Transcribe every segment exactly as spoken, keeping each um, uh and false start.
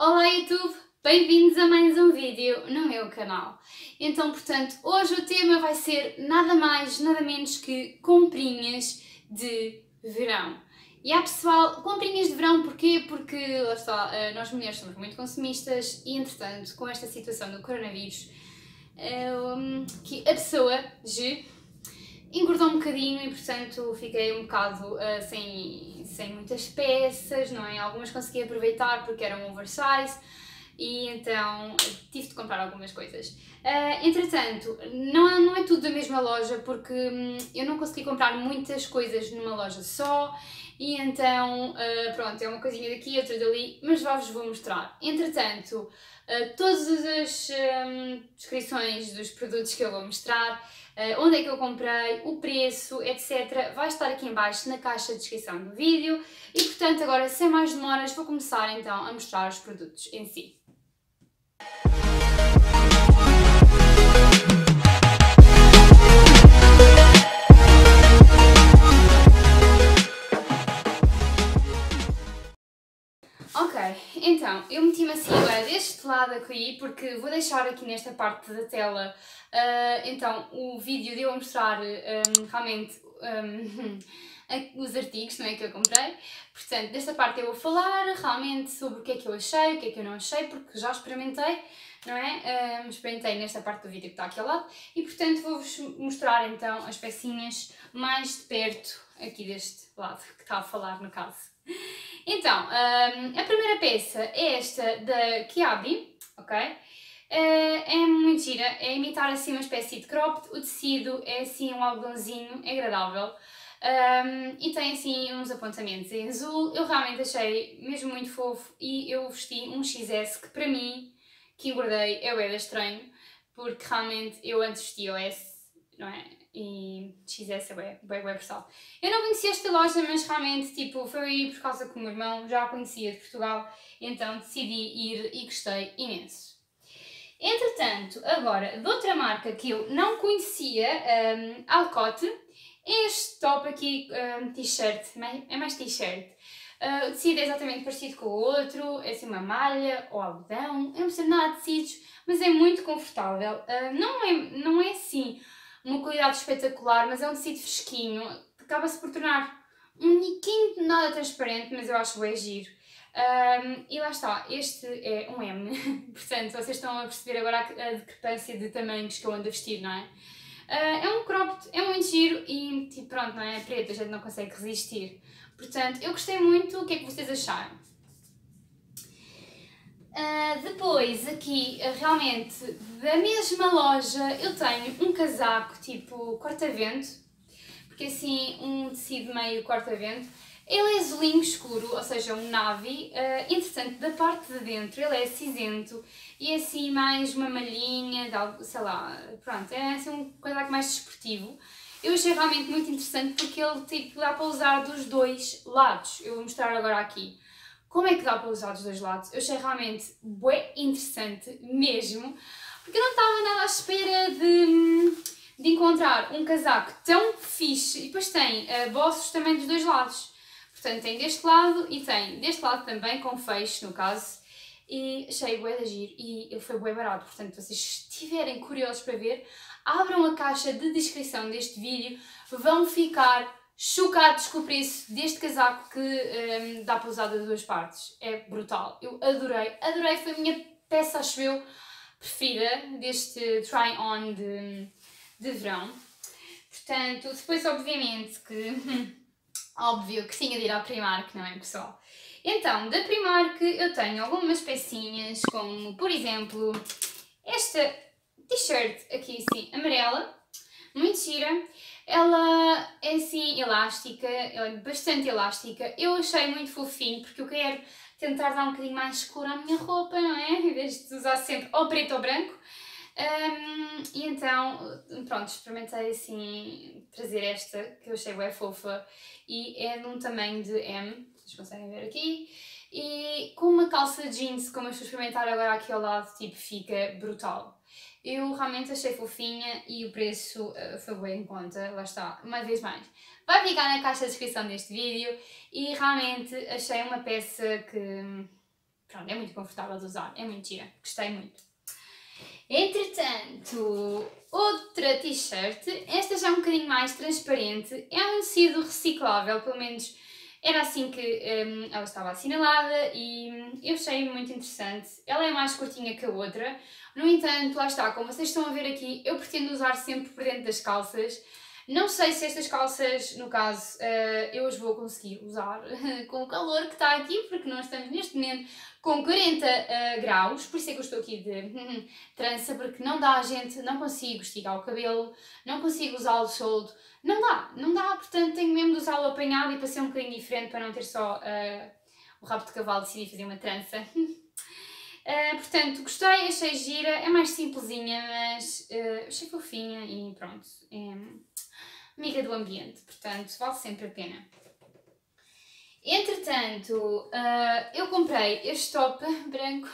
Olá YouTube, bem-vindos a mais um vídeo no meu canal. Então, portanto, hoje o tema vai ser nada mais, nada menos que comprinhas de verão. E há pessoal, comprinhas de verão porquê? Porque, lá está, nós mulheres somos muito consumistas e, entretanto, com esta situação do coronavírus, que a pessoa de engordou um bocadinho e, portanto, fiquei um bocado uh, sem, sem muitas peças, não é? Algumas consegui aproveitar porque eram oversize e então tive de comprar algumas coisas. Uh, entretanto, não, não é tudo da mesma loja porque hum, eu não consegui comprar muitas coisas numa loja só e então, uh, pronto, é uma coisinha daqui, outra dali, mas já vos vou mostrar. Entretanto, uh, todas as um, descrições dos produtos que eu vou mostrar, Uh, onde é que eu comprei, o preço, etcétera, vai estar aqui em baixo na caixa de descrição do vídeo e, portanto, agora, sem mais demoras, vou começar então a mostrar os produtos em si. Ok, então, eu meti-me assim agora deste lado aqui, porque vou deixar aqui nesta parte da tela, uh, então, o vídeo de eu mostrar um, realmente um, os artigos, não é, que eu comprei. Portanto, desta parte eu vou falar realmente sobre o que é que eu achei, o que é que eu não achei, porque já experimentei, não é? Um, experimentei nesta parte do vídeo que está aqui ao lado e, portanto, vou-vos mostrar então as pecinhas mais de perto aqui deste lado, que está a falar no caso. Então, um, a primeira peça é esta da KIABI, ok? Uh, é muito gira, é imitar assim uma espécie de cropped, o tecido é assim um algodãozinho, é agradável um, e tem assim uns apontamentos em azul. Eu realmente achei mesmo muito fofo e eu vesti um X S que para mim, que engordei, é bué estranho, porque realmente eu antes vestia o S, não é? E X S é bué, bué, bué pessoal. Eu não conhecia esta loja, mas realmente tipo, foi por causa que o meu irmão já a conhecia de Portugal, então decidi ir e gostei imenso. Entretanto, agora, de outra marca que eu não conhecia, um, Alcott, este top aqui, um, t-shirt, é mais t-shirt. Uh, o tecido é exatamente parecido com o outro, é assim uma malha ou algodão, eu não sei nada de tecidos, mas é muito confortável. Uh, não, é, não é assim uma qualidade espetacular, mas é um tecido fresquinho, acaba-se por tornar um niquinho de nada transparente, mas eu acho bem giro. Um, e lá está, este é um M, portanto vocês estão a perceber agora a discrepância de tamanhos que eu ando a vestir, não é? Uh, é um cropped, é muito giro e tipo, pronto, não é? É preto, a gente não consegue resistir. Portanto, eu gostei muito, o que é que vocês acharam? Uh, depois, aqui, realmente, da mesma loja, eu tenho um casaco tipo corta-vento, porque assim, um tecido meio corta-vento. Ele é azulinho escuro, ou seja, um navy, uh, interessante, da parte de dentro ele é cinzento e é assim mais uma malhinha, de algo, sei lá, pronto, é assim um casaco mais desportivo. Eu achei realmente muito interessante porque ele tipo, dá para usar dos dois lados, eu vou mostrar agora aqui. Como é que dá para usar dos dois lados? Eu achei realmente bué interessante mesmo, porque eu não estava nada à espera de, de encontrar um casaco tão fixe. E depois tem uh, bolsos também dos dois lados, portanto tem deste lado e tem deste lado também, com feixe no caso, e achei bué de giro e ele foi bué barato. Portanto, se vocês estiverem curiosos para ver, abram a caixa de descrição deste vídeo, vão ficar chocados com o preço deste casaco que um, dá para usar das duas partes. É brutal, eu adorei, adorei, foi a minha peça, acho eu, preferida deste try-on de, de verão. Portanto, depois obviamente que, óbvio que tinha de ir à Primark, não é, pessoal? Então, da Primark eu tenho algumas pecinhas, como por exemplo esta t-shirt aqui assim, amarela, muito gira. Ela é assim elástica, ela é bastante elástica, eu achei muito fofinho porque eu quero tentar dar um bocadinho mais escuro à minha roupa, não é? Em vez de usar sempre ou preto ou branco. Um, e então, pronto, experimentei assim trazer esta, que eu achei bem fofa e é de um tamanho de M, vocês conseguem ver aqui, e com uma calça jeans, como eu estou a experimentar agora aqui ao lado, tipo, fica brutal. Eu realmente achei fofinha e o preço uh, foi bem em conta, lá está, uma vez mais. Vai ficar na caixa de descrição deste vídeo e realmente achei uma peça que, pronto, é muito confortável de usar, é muito gira, gostei muito. Entretanto, outra t-shirt, esta já é um bocadinho mais transparente, é um tecido reciclável, pelo menos era assim que hum, ela estava assinalada e hum, eu achei muito interessante. Ela é mais curtinha que a outra, no entanto, lá está, como vocês estão a ver aqui, eu pretendo usar sempre por dentro das calças. Não sei se estas calças, no caso, eu as vou conseguir usar com o calor que está aqui, porque nós estamos neste momento com quarenta graus, por isso é que eu estou aqui de trança, porque não dá, gente, não consigo esticar o cabelo, não consigo usá-lo solto, não dá, não dá, portanto tenho mesmo de usá-lo apanhado e para ser um bocadinho diferente, para não ter só uh, o rabo de cavalo, decidi fazer uma trança. Uh, portanto, gostei, achei gira, é mais simplesinha, mas uh, achei fofinha e pronto, é... amiga do ambiente, portanto, vale sempre a pena. Entretanto, uh, eu comprei este top branco,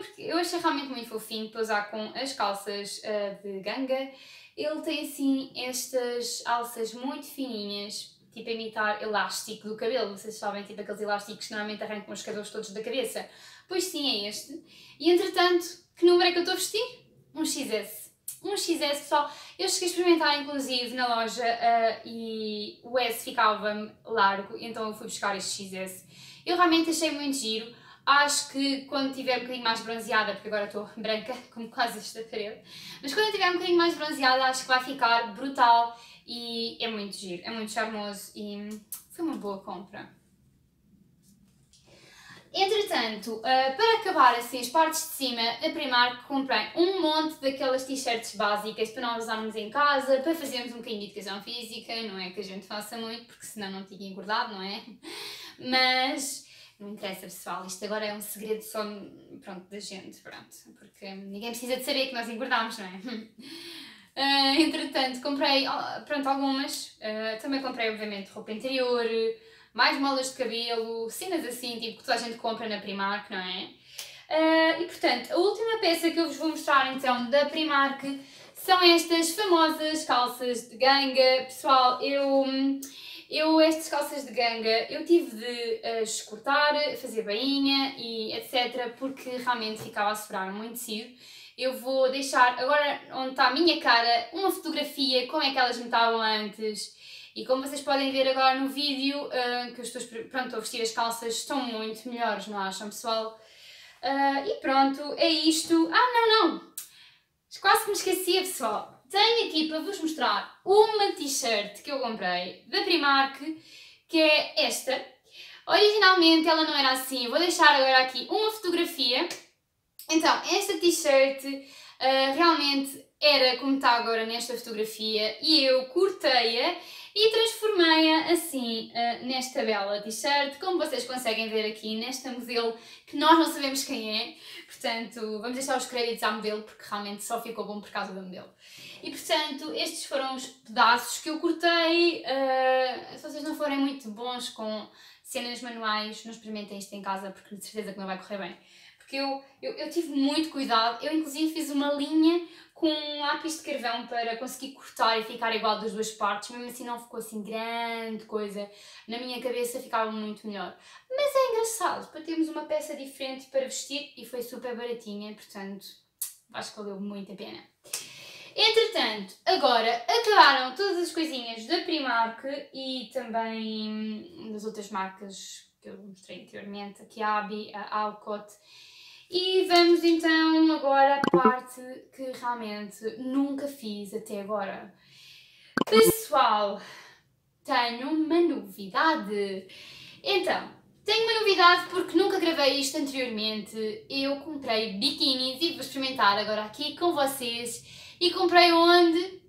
porque eu achei realmente muito fofinho para usar com as calças uh, de ganga. Ele tem assim estas alças muito fininhas, tipo a imitar elástico do cabelo, vocês sabem, tipo aqueles elásticos que normalmente arrancam os cabelos todos da cabeça. Pois sim, é este. E entretanto, que número é que eu estou a vestir? Um X S. Um X S, pessoal, eu cheguei a experimentar inclusive na loja uh, e o S ficava-me largo, então eu fui buscar este X S. Eu realmente achei muito giro, acho que quando tiver um bocadinho mais bronzeada, porque agora estou branca, como quase esta parede, mas quando eu tiver um bocadinho mais bronzeada acho que vai ficar brutal e é muito giro, é muito charmoso e foi uma boa compra. Entretanto, para acabar assim as partes de cima, a Primark comprei um monte daquelas t-shirts básicas para nós usarmos em casa, para fazermos um bocadinho de educação física, não é que a gente faça muito, porque senão não tinha engordado, não é? Mas não interessa, pessoal, isto agora é um segredo só, pronto, da gente, pronto, porque ninguém precisa de saber que nós engordámos, não é? Entretanto, comprei, pronto, algumas, também comprei obviamente roupa interior, mais molas de cabelo, cenas assim, tipo, que toda a gente compra na Primark, não é? Uh, e, portanto, a última peça que eu vos vou mostrar, então, da Primark são estas famosas calças de ganga. Pessoal, eu, eu estas calças de ganga, eu tive de uh, escortar, fazer bainha e etcétera, porque realmente ficava a sobrar muito tecido. Eu vou deixar, agora onde está a minha cara, uma fotografia, como é que elas me estavam antes. E como vocês podem ver agora no vídeo, uh, que eu estou, pronto, a vestir as calças, estão muito melhores, não acham, pessoal? Uh, e pronto, é isto. Ah, não, não! Quase que me esquecia, pessoal. Tenho aqui para vos mostrar uma t-shirt que eu comprei da Primark, que é esta. Originalmente ela não era assim, vou deixar agora aqui uma fotografia. Então, esta t-shirt uh, realmente era como está agora nesta fotografia e eu cortei-a e transformei-a assim nesta bela t-shirt, como vocês conseguem ver aqui nesta modelo, que nós não sabemos quem é, portanto vamos deixar os créditos à modelo, porque realmente só ficou bom por causa da modelo. E portanto estes foram os pedaços que eu cortei. Uh, se vocês não forem muito bons com cenas manuais, não experimentem isto em casa, porque de certeza que não vai correr bem. Porque eu, eu, eu tive muito cuidado, eu inclusive fiz uma linha com um lápis de carvão para conseguir cortar e ficar igual das duas partes, mesmo assim não ficou assim grande coisa, na minha cabeça ficava muito melhor. Mas é engraçado, para termos uma peça diferente para vestir e foi super baratinha, portanto acho que valeu muito a pena. Entretanto, agora acabaram todas as coisinhas da Primark e também das outras marcas que eu mostrei anteriormente, a KIABI, a ALCOTT. E vamos então agora à parte que realmente nunca fiz até agora. Pessoal, tenho uma novidade. Então, tenho uma novidade porque nunca gravei isto anteriormente. Eu comprei biquinis e vou experimentar agora aqui com vocês. E comprei onde?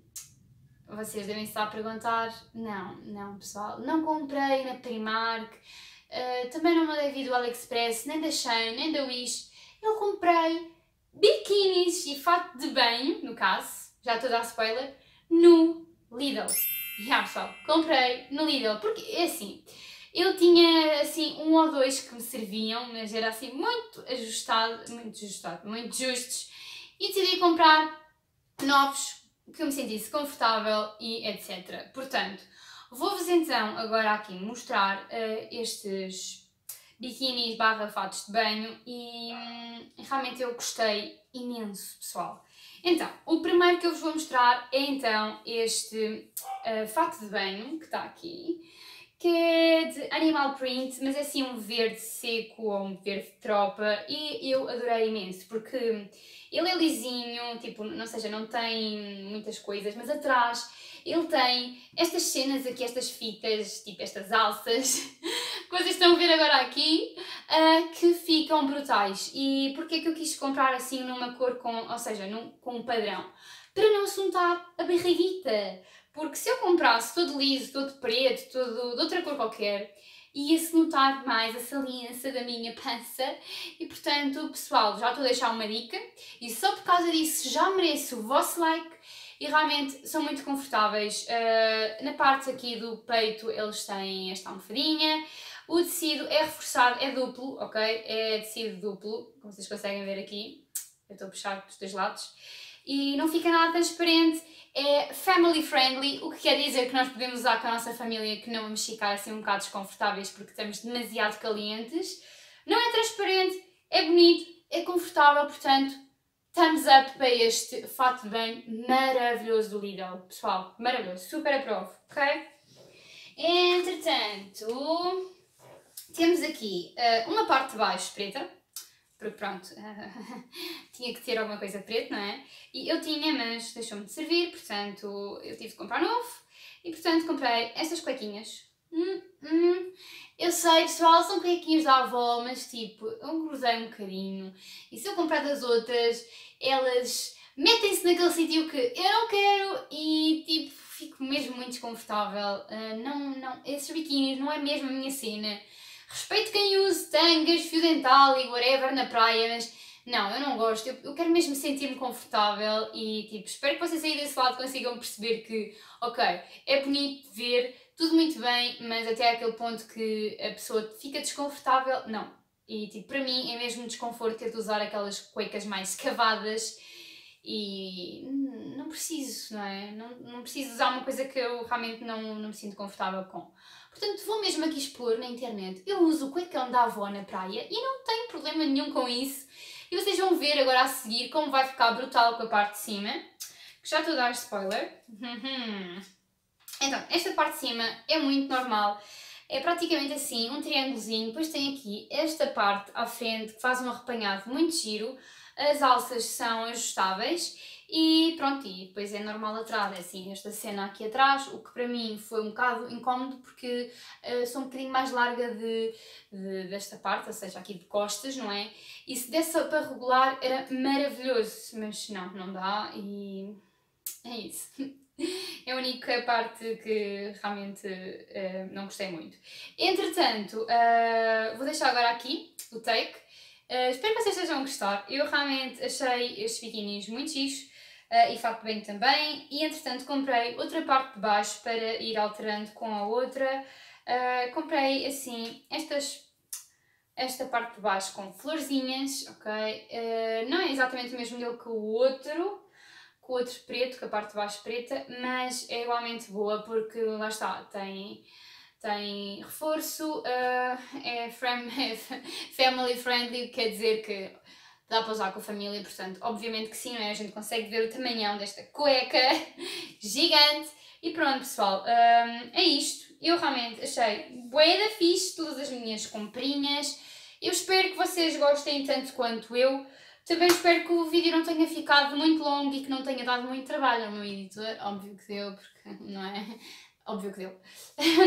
Vocês devem estar a perguntar. Não, não, pessoal, não comprei na Primark. Uh, também não mandei vídeo do AliExpress, nem da Shein, nem da Wish. Eu comprei biquinis e fato de banho, no caso, já estou a dar spoiler, no Lidl. Já, pessoal, comprei no Lidl, porque é assim, eu tinha assim um ou dois que me serviam, mas era assim muito ajustado, muito ajustado, muito justos, e decidi comprar novos que eu me sentisse confortável e etcétera. Portanto, vou-vos então agora aqui mostrar uh, estes biquinis barra fatos de banho e hum, realmente eu gostei imenso, pessoal. Então, o primeiro que eu vos vou mostrar é então este uh, fato de banho que está aqui, que é de animal print, mas é assim um verde seco ou um verde tropa, e eu adorei imenso, porque ele é lisinho, tipo, não seja, não tem muitas coisas, mas atrás ele tem estas cenas aqui, estas fitas, tipo estas alças, coisas que estão a ver agora aqui, uh, que ficam brutais. E porque é que eu quis comprar assim numa cor com, ou seja, num, com um padrão? Para não assuntar a barriguita. Porque se eu comprasse todo liso, todo preto, todo de outra cor qualquer, ia-se notar mais a saliência da minha pança. E portanto, pessoal, já estou a deixar uma dica. E só por causa disso já mereço o vosso like. E realmente são muito confortáveis. Uh, na parte aqui do peito eles têm esta almofadinha. O tecido é reforçado, é duplo, ok? É tecido duplo, como vocês conseguem ver aqui. Eu estou a puxar dos dois lados. E não fica nada transparente, é family friendly, o que quer dizer que nós podemos usar com a nossa família, que não vamos ficar assim um bocado desconfortáveis porque estamos demasiado calientes. Não é transparente, é bonito, é confortável, portanto, thumbs up para este fato de banho maravilhoso do Lidl. Pessoal, maravilhoso, super aprovo, ok? Entretanto, temos aqui uh, uma parte de baixo preta. Porque pronto, tinha que ter alguma coisa preta, não é? E eu tinha, mas deixou-me de servir, portanto eu tive de comprar novo. E portanto comprei estas cuequinhas. Hum, hum. Eu sei, pessoal, são cuequinhas da avó, mas tipo, eu cruzei um bocadinho. E se eu comprar das outras, elas metem-se naquele sítio que eu não quero e tipo, fico mesmo muito desconfortável. Uh, não, não, esses biquinis não é mesmo a minha cena. Respeito quem use tangas, fio dental e whatever na praia, mas não, eu não gosto, eu, eu quero mesmo sentir-me confortável e tipo, espero que vocês aí desse lado consigam perceber que, ok, é bonito ver, tudo muito bem, mas até aquele ponto que a pessoa fica desconfortável, não. E tipo, para mim é mesmo um desconforto ter de usar aquelas cuecas mais cavadas e não preciso, não é? Não, não preciso usar uma coisa que eu realmente não, não me sinto confortável com. Portanto, vou mesmo aqui expor na internet. Eu uso o cuecão da avó na praia e não tenho problema nenhum com isso. E vocês vão ver agora a seguir como vai ficar brutal com a parte de cima. Que já estou a dar spoiler. Então, esta parte de cima é muito normal. É praticamente assim, um triângulozinho. Depois tem aqui esta parte à frente que faz um arrepanhado muito giro. As alças são ajustáveis e pronto, e depois é normal atrás, é assim, esta cena aqui atrás, o que para mim foi um bocado incómodo porque uh, sou um bocadinho mais larga de, de, desta parte, ou seja, aqui de costas, não é? E se desse para regular era maravilhoso, mas não, não dá e é isso. É a única parte que realmente uh, não gostei muito. Entretanto, uh, vou deixar agora aqui o take. Uh, espero que vocês estejam a gostar, eu realmente achei estes biquinis muito giros uh, e fato de banho também e entretanto comprei outra parte de baixo para ir alterando com a outra, uh, comprei assim estas, esta parte de baixo com florzinhas, ok, uh, não é exatamente o mesmo modelo que o outro, com o outro preto, com a parte de baixo preta, mas é igualmente boa porque lá está, tem... tem reforço, uh, é family friendly, quer dizer que dá para usar com a família, portanto, obviamente que sim, não é? A gente consegue ver o tamanhão desta cueca gigante. E pronto, pessoal, um, é isto. Eu realmente achei bué da fixe todas as minhas comprinhas. Eu espero que vocês gostem tanto quanto eu. Também espero que o vídeo não tenha ficado muito longo e que não tenha dado muito trabalho ao meu editor. Óbvio que deu, porque não é... Óbvio que deu.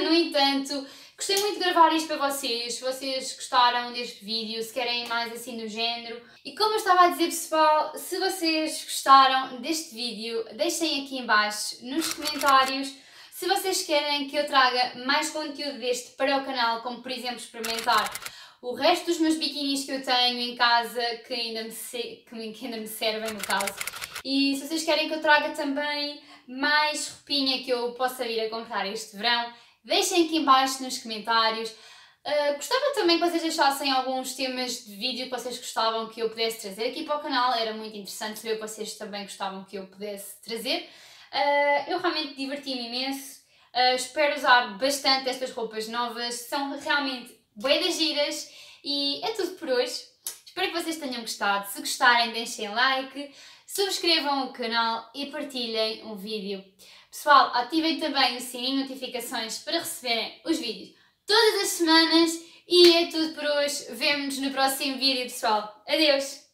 No entanto, gostei muito de gravar isto para vocês. Se vocês gostaram deste vídeo, se querem mais assim do género. E como eu estava a dizer, pessoal, se vocês gostaram deste vídeo, deixem aqui em baixo nos comentários se vocês querem que eu traga mais conteúdo deste para o canal, como por exemplo experimentar o resto dos meus biquinis que eu tenho em casa, que ainda me, se... que ainda me servem no caso. E se vocês querem que eu traga também mais roupinha que eu possa vir a comprar este verão, deixem aqui em baixo nos comentários. Uh, gostava também que vocês deixassem alguns temas de vídeo que vocês gostavam que eu pudesse trazer aqui para o canal, era muito interessante ver o que vocês também gostavam que eu pudesse trazer. Uh, eu realmente diverti-me imenso, uh, espero usar bastante estas roupas novas, são realmente bué das giras. E é tudo por hoje. Espero que vocês tenham gostado. Se gostarem, deixem like, subscrevam o canal e partilhem o vídeo. Pessoal, ativem também o sininho de notificações para receberem os vídeos todas as semanas. E é tudo por hoje. Vemo-nos no próximo vídeo, pessoal. Adeus!